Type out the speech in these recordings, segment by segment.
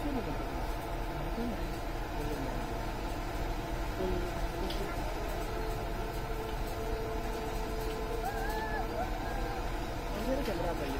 Jam berapa ya?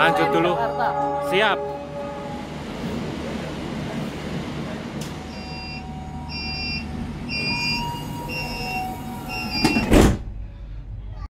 Lanjut dulu. Siap.